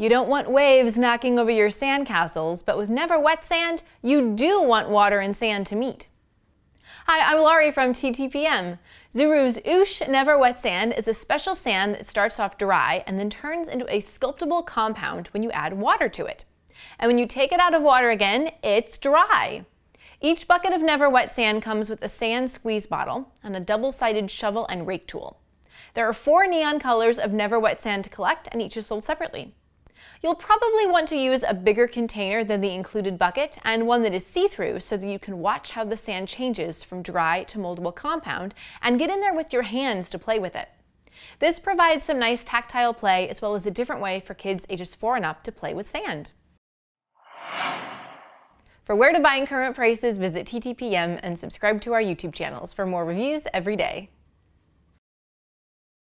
You don't want waves knocking over your sandcastles, but with Never Wet Sand, you do want water and sand to meet. Hi, I'm Laurie from TTPM. Zuru's Oosh Never Wet Sand is a special sand that starts off dry and then turns into a sculptable compound when you add water to it. And when you take it out of water again, it's dry. Each bucket of Never Wet Sand comes with a sand squeeze bottle and a double-sided shovel and rake tool. There are 4 neon colors of Never Wet Sand to collect, and each is sold separately. You'll probably want to use a bigger container than the included bucket and one that is see-through so that you can watch how the sand changes from dry to moldable compound and get in there with your hands to play with it. This provides some nice tactile play as well as a different way for kids ages 4 and up to play with sand. For where to buy and current prices, visit TTPM and subscribe to our YouTube channels for more reviews every day.